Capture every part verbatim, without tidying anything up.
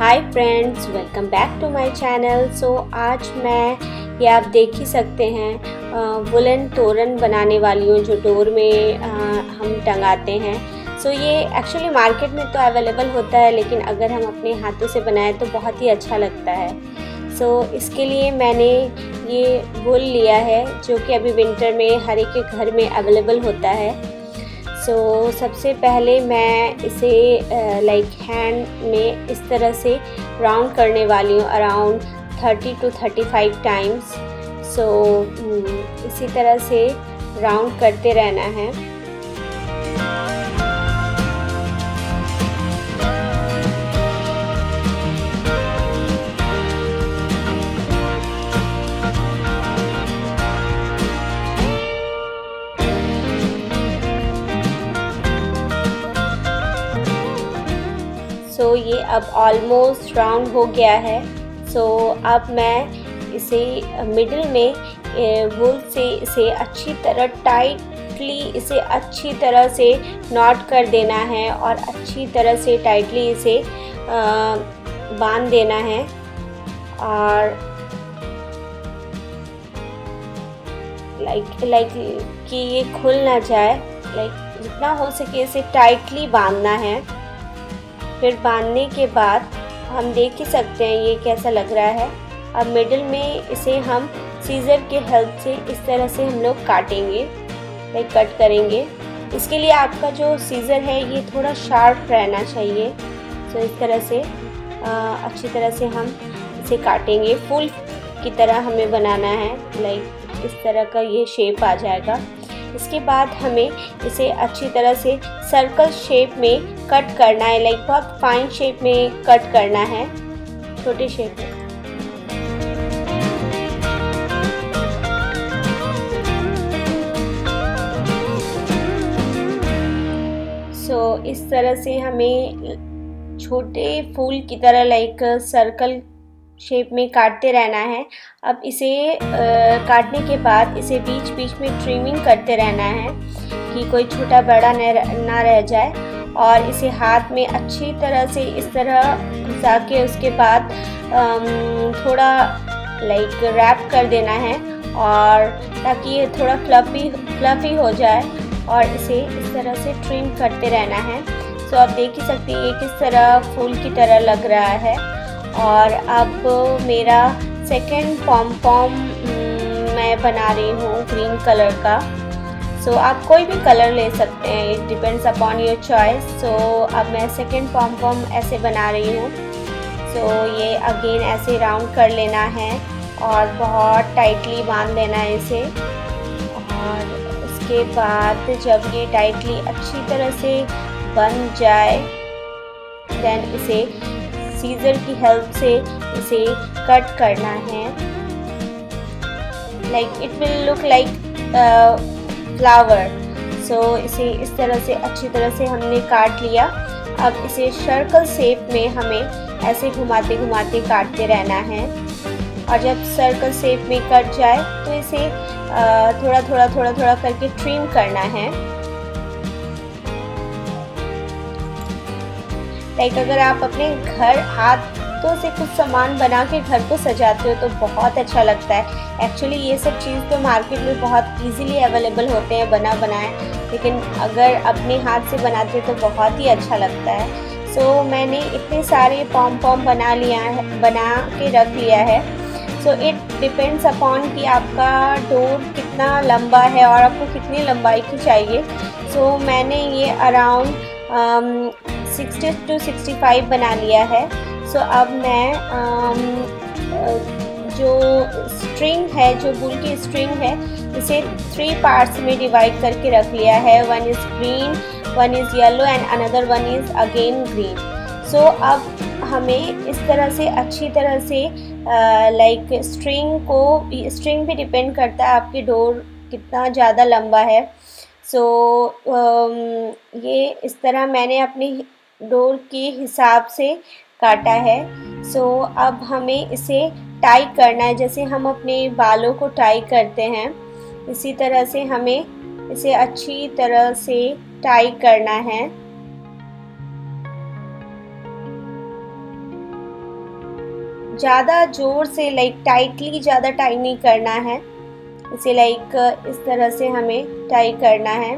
Hi friends, welcome back to my channel. So आज मैं, ये आप देख ही सकते हैं, वुलन तोरण बनाने वाली हूँ जो डोर में आ, हम टंगाते हैं। सो so, ये एक्चुअली मार्केट में तो अवेलेबल होता है, लेकिन अगर हम अपने हाथों से बनाएं तो बहुत ही अच्छा लगता है। सो so, इसके लिए मैंने ये वूल लिया है जो कि अभी विंटर में हर एक के घर में अवेलेबल होता है। सो so, सबसे पहले मैं इसे लाइक हैंड में इस तरह से राउंड करने वाली हूँ, around thirty two thirty five times. So so, इसी तरह से राउंड करते रहना है। सो so, ये अब ऑलमोस्ट राउंड हो गया है। सो so, अब मैं इसे मिडिल में वूल से इसे अच्छी तरह टाइटली इसे अच्छी तरह से नॉट कर देना है और अच्छी तरह से टाइटली इसे बांध देना है। और लाइक लाइक कि ये खुल ना जाए, लाइक जितना हो सके इसे टाइटली बांधना है। फिर बांधने के बाद हम देख ही सकते हैं ये कैसा लग रहा है। अब मिडिल में इसे हम सीजर के हेल्प से इस तरह से हम लोग काटेंगे, लाइक कट करेंगे। इसके लिए आपका जो सीजर है ये थोड़ा शार्प रहना चाहिए। सो इस तरह से आ, अच्छी तरह से हम इसे काटेंगे। फूल की तरह हमें बनाना है, लाइक इस तरह का ये शेप आ जाएगा। इसके बाद हमें इसे अच्छी तरह से सर्कल शेप में कट करना है, लाइक बहुत फाइन शेप में कट करना है, छोटे शेप में। सो इस तरह से हमें छोटे फूल की तरह लाइक सर्कल शेप में काटते रहना है। अब इसे आ, काटने के बाद इसे बीच बीच में ट्रिमिंग करते रहना है कि कोई छोटा बड़ा ना रह जाए। और इसे हाथ में अच्छी तरह से इस तरह घुसा के उसके बाद थोड़ा लाइक रैप कर देना है, और ताकि ये थोड़ा फ्लफी फ्लफी हो जाए। और इसे इस तरह से ट्रिम करते रहना है। सो आप देख ही सकते हैं ये किस तरह फूल की तरह लग रहा है। और अब मेरा सेकेंड पॉम पॉम मैं बना रही हूँ ग्रीन कलर का। सो so, आप कोई भी कलर ले सकते हैं, it depends upon your choice. So अब मैं सेकेंड पॉम पॉम ऐसे बना रही हूँ। सो so, ये अगेन ऐसे राउंड कर लेना है और बहुत टाइटली बांध देना है इसे। और इसके बाद जब ये टाइटली अच्छी तरह से बन जाए, देन इसे सीजर की हेल्प से इसे कट करना है। Like it will look like flower. So इसे इस तरह से अच्छी तरह से हमने काट लिया। अब इसे सर्कल शेप में हमें ऐसे घुमाते घुमाते काटते रहना है। और जब सर्कल शेप में कट जाए तो इसे थोड़ा थोड़ा थोड़ा थोड़ा करके ट्रिम करना है। लाइक अगर आप अपने घर हाथों से कुछ सामान बना के घर को सजाते हो तो बहुत अच्छा लगता है। एक्चुअली ये सब चीज़ तो मार्केट में बहुत इजीली अवेलेबल होते हैं बना बनाए, लेकिन अगर अपने हाथ से बनाते हो तो बहुत ही अच्छा लगता है। सो मैंने इतने सारे पॉम पॉम बना लिया है, बना के रख लिया है। सो इट डिपेंड्स अपॉन कि आपका डोर कितना लंबा है और आपको कितनी लंबाई की चाहिए। सो so, मैंने ये around sixty two sixty five बना लिया है। सो so, अब मैं आम, जो स्ट्रिंग है, जो वूल की स्ट्रिंग है, इसे थ्री पार्ट्स में डिवाइड करके रख लिया है। One is green, one is yellow and another one is again green. So अब हमें इस तरह से अच्छी तरह से लाइक स्ट्रिंग को, स्ट्रिंग भी डिपेंड करता है आपकी डोर कितना ज़्यादा लंबा है। सो so, um, ये इस तरह मैंने अपने डोर के हिसाब से काटा है। सो so, अब हमें इसे टाई करना है, जैसे हम अपने बालों को टाई करते हैं, इसी तरह से हमें इसे अच्छी तरह से टाई करना है। ज़्यादा जोर से लाइक टाइटली ज़्यादा टाई नहीं करना है, इसे लाइक इस तरह से हमें टाई करना है।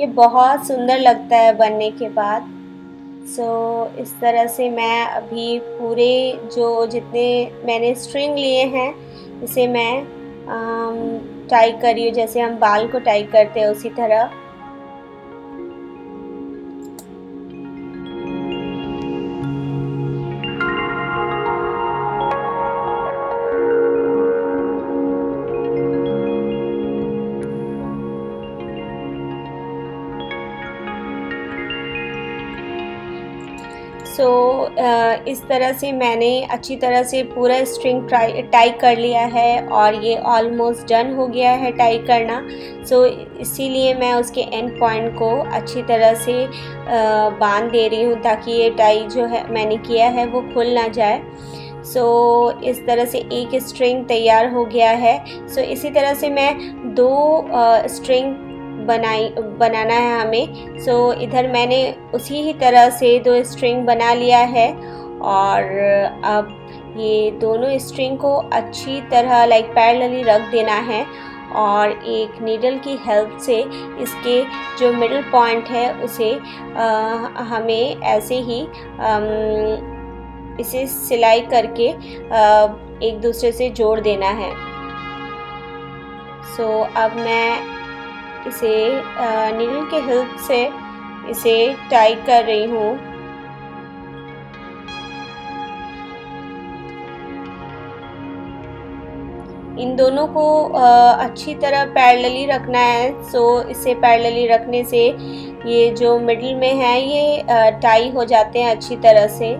ये बहुत सुंदर लगता है बनने के बाद। सो so, इस तरह से मैं अभी पूरे जो जितने मैंने स्ट्रिंग लिए हैं इसे मैं आम, टाई कर रही हूँ, जैसे हम बाल को टाई करते हैं उसी तरह। सो so, uh, इस तरह से मैंने अच्छी तरह से पूरा स्ट्रिंग टाई टाई कर लिया है और ये ऑलमोस्ट डन हो गया है टाई करना। सो so, इसीलिए मैं उसके एंड पॉइंट को अच्छी तरह से uh, बांध दे रही हूँ ताकि ये टाई जो है मैंने किया है वो खुल ना जाए। सो so, इस तरह से एक स्ट्रिंग तैयार हो गया है। सो so, इसी तरह से मैं दो uh, स्ट्रिंग बनाई बनाना है हमें। सो so, इधर मैंने उसी ही तरह से दो स्ट्रिंग बना लिया है और अब ये दोनों स्ट्रिंग को अच्छी तरह लाइक पैरेलली रख देना है और एक नीडल की हेल्प से इसके जो मिडिल पॉइंट है उसे आ, हमें ऐसे ही आ, इसे सिलाई करके आ, एक दूसरे से जोड़ देना है। सो so, अब मैं इसे नीडल के हेल्प से इसे टाई कर रही हूँ। इन दोनों को अच्छी तरह पैरेलली रखना है। सो इसे पैरेलली रखने से ये जो मिडिल में है ये टाई हो जाते हैं अच्छी तरह से।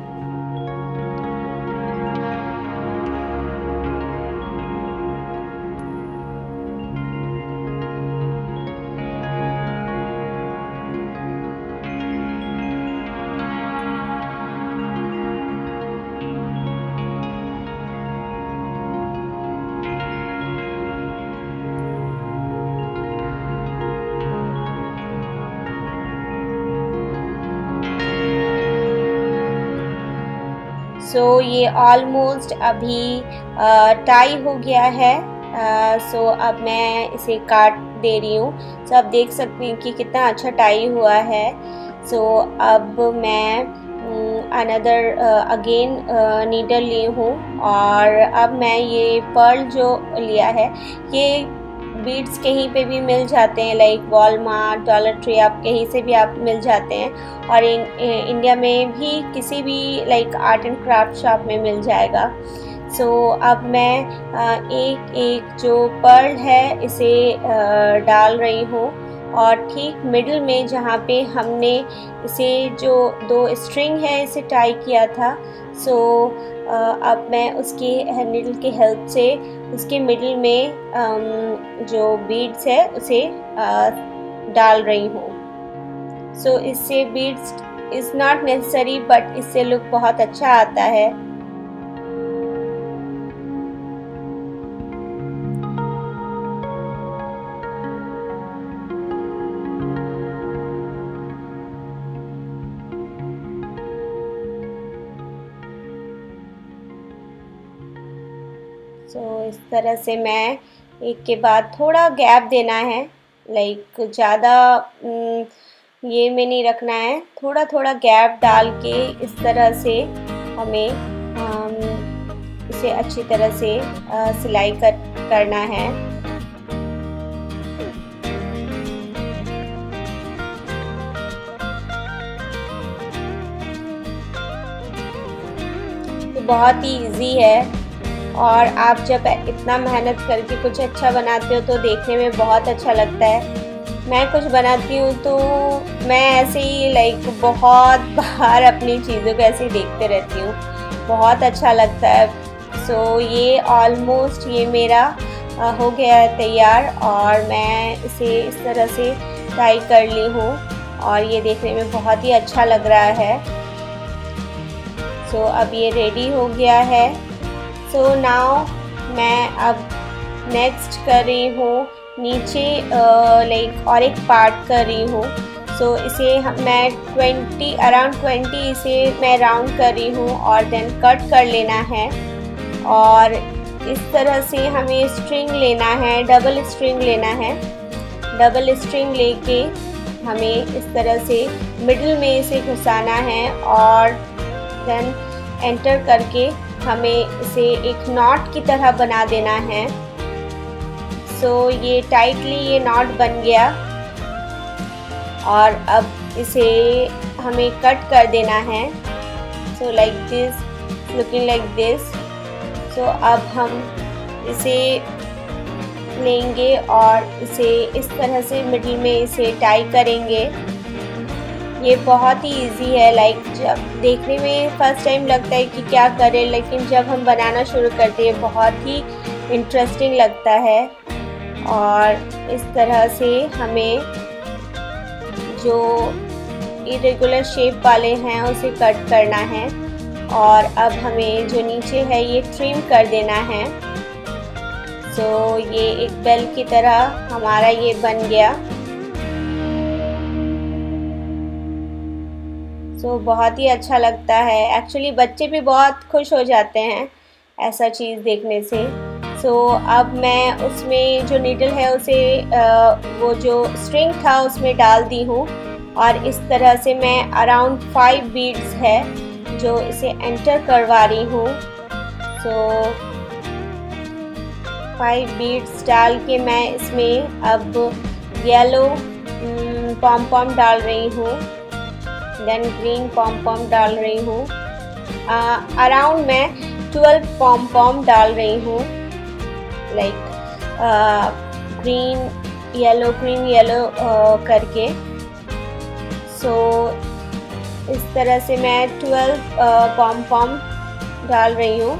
सो so, ये ऑलमोस्ट अभी टाई हो गया है। सो so, अब मैं इसे काट दे रही हूँ। सो so, आप देख सकते हैं कि कितना अच्छा टाई हुआ है। सो so, अब मैं अनदर अगेन नीडल ली हूँ और अब मैं ये पर्ल जो लिया है, ये बीड्स कहीं पे भी मिल जाते हैं लाइक वॉलमार्ट, डॉलर ट्री, आप कहीं से भी आप मिल जाते हैं और इन, इंडिया में भी किसी भी like art and craft shop में मिल जाएगा। सो so, अब मैं एक एक जो पर्ल है इसे डाल रही हूँ और ठीक मिडिल में जहाँ पे हमने इसे जो दो स्ट्रिंग है इसे टाई किया था। सो so, अब मैं उसकी नीडल की हेल्प से उसके मिडिल में जो बीड्स है उसे डाल रही हूँ। सो so, इससे beads is not necessary but इससे लुक बहुत अच्छा आता है। सो so, इस तरह से मैं एक के बाद थोड़ा गैप देना है लाइक ज़्यादा ये में नहीं रखना है, थोड़ा थोड़ा गैप डाल के इस तरह से हमें आम, इसे अच्छी तरह से आ, सिलाई कर करना है। तो बहुत ही इजी है और आप जब इतना मेहनत करके कुछ अच्छा बनाते हो तो देखने में बहुत अच्छा लगता है। मैं कुछ बनाती हूँ तो मैं ऐसे ही लाइक बहुत बार अपनी चीज़ों को ऐसे ही देखते रहती हूँ, बहुत अच्छा लगता है। सो ये ऑलमोस्ट ये मेरा हो गया है तैयार और मैं इसे इस तरह से टाई कर ली हूँ और ये देखने में बहुत ही अच्छा लग रहा है। सो अब ये रेडी हो गया है। सो so नाउ मैं अब नेक्स्ट कर रही हूँ नीचे लाइक और एक पार्ट कर रही हूँ। सो so, इसे मैं ट्वेंटी अराउंड ट्वेंटी इसे मैं राउंड कर रही हूँ और देन कट कर लेना है। और इस तरह से हमें स्ट्रिंग लेना है, डबल स्ट्रिंग लेना है। डबल स्ट्रिंग लेके हमें इस तरह से मिडिल में इसे घुसाना है और देन एंटर करके हमें इसे एक नॉट की तरह बना देना है। सो so, ये टाइटली ये नॉट बन गया और अब इसे हमें कट कर देना है। So like this, looking like this. So अब हम इसे लेंगे और इसे इस तरह से मिडिल में इसे टाई करेंगे। ये बहुत ही इजी है। लाइक जब देखने में फर्स्ट टाइम लगता है कि क्या करें, लेकिन जब हम बनाना शुरू करते हैं बहुत ही इंटरेस्टिंग लगता है। और इस तरह से हमें जो इरेगुलर शेप वाले हैं उसे कट करना है। और अब हमें जो नीचे है ये ट्रिम कर देना है। तो ये एक बेल की तरह हमारा ये बन गया। सो बहुत ही अच्छा लगता है। एक्चुअली बच्चे भी बहुत खुश हो जाते हैं ऐसा चीज़ देखने से। सो अब मैं उसमें जो नीडल है उसे आ, वो जो स्ट्रिंग था उसमें डाल दी हूँ। और इस तरह से मैं अराउंड फाइव बीड्स है जो इसे एंटर करवा रही हूँ। सो फाइव बीड्स डाल के मैं इसमें अब येलो पॉम पॉम डाल रही हूँ, देन ग्रीन पॉम पॉम डाल रही हूँ। अराउंड मैं ट्वेल्व पॉम पॉम डाल रही हूँ, like green yellow green yellow करके। सो so, इस तरह से मैं ट्वेल्व पॉम पॉम डाल रही हूँ।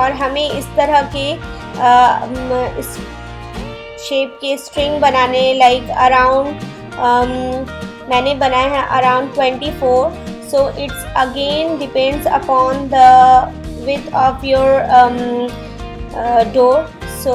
और हमें इस तरह के शेप के स्ट्रिंग बनाने, लाइक अराउंड मैंने बनाए हैं around twenty four. So it's again depends upon the width of your door. So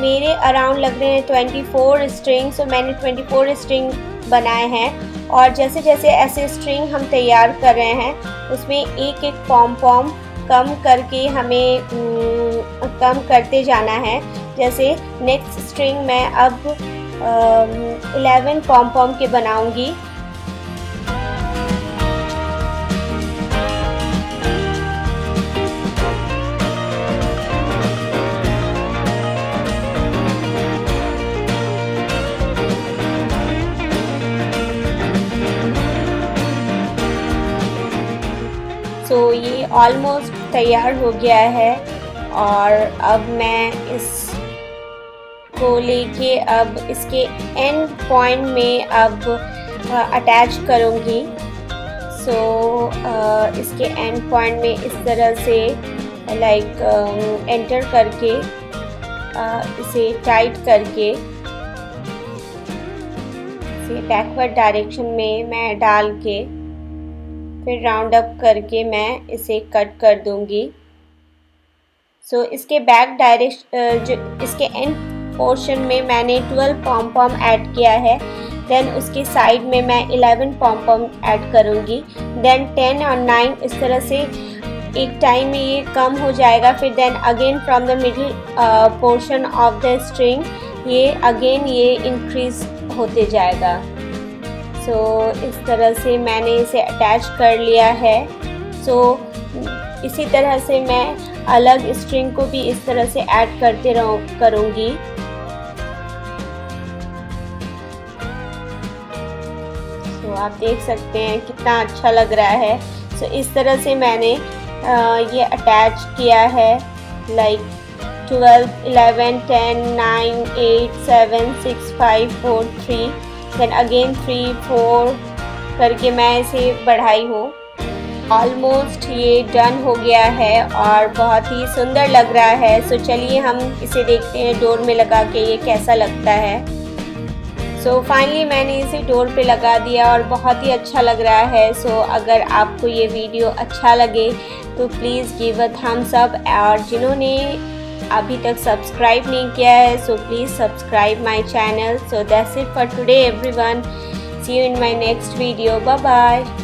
मेरे अराउंड लग रहे हैं twenty four string. So so, मैंने ट्वेंटी फोर स्ट्रिंग बनाए हैं। और जैसे जैसे ऐसे स्ट्रिंग हम तैयार कर रहे हैं उसमें एक एक पॉम पॉम कम करके हमें कम करते जाना है। जैसे नेक्स्ट स्ट्रिंग मैं अब इलेवन पॉम पॉम के बनाऊंगी। तो ये ऑलमोस्ट तैयार हो गया है। और अब मैं इसको लेके अब इसके एंड पॉइंट में अब अटैच करूँगी। सो so, इसके एंड पॉइंट में इस तरह से लाइक एंटर करके आ, इसे टाइट करके इसे बैकवर्ड डायरेक्शन में मैं डाल के फिर राउंड अप करके मैं इसे कट कर दूंगी। सो so, इसके बैक डायरेक्शन जो इसके एंड पोर्शन में मैंने ट्वेल्व पॉम पॉम ऐड किया है। देन उसके साइड में मैं इलेवन पॉम पॉम ऐड करूंगी, देन टेन और नाइन। इस तरह से एक टाइम में ये कम हो जाएगा। फिर then again from the middle portion of the string ये अगेन ये इंक्रीज होते जाएगा। सो so, इस तरह से मैंने इसे अटैच कर लिया है। सो so, इसी तरह से मैं अलग स्ट्रिंग को भी इस तरह से ऐड करते रहूँ करूँगी। सो so, आप देख सकते हैं कितना अच्छा लग रहा है। सो so, इस तरह से मैंने आ, ये अटैच किया है, like twelve eleven ten nine eight seven six five four three, then again three four करके मैं इसे बढ़ाई हूँ। ऑलमोस्ट ये डन हो गया है और बहुत ही सुंदर लग रहा है। सो so, चलिए हम इसे देखते हैं डोर में लगा के ये कैसा लगता है। सो so, फाइनली मैंने इसे डोर पे लगा दिया और बहुत ही अच्छा लग रहा है। सो so, अगर आपको ये वीडियो अच्छा लगे तो please give a thumbs up. और जिन्होंने अभी तक सब्सक्राइब नहीं किया है so please subscribe my channel. So that's it for today everyone, see you in my next video, bye bye.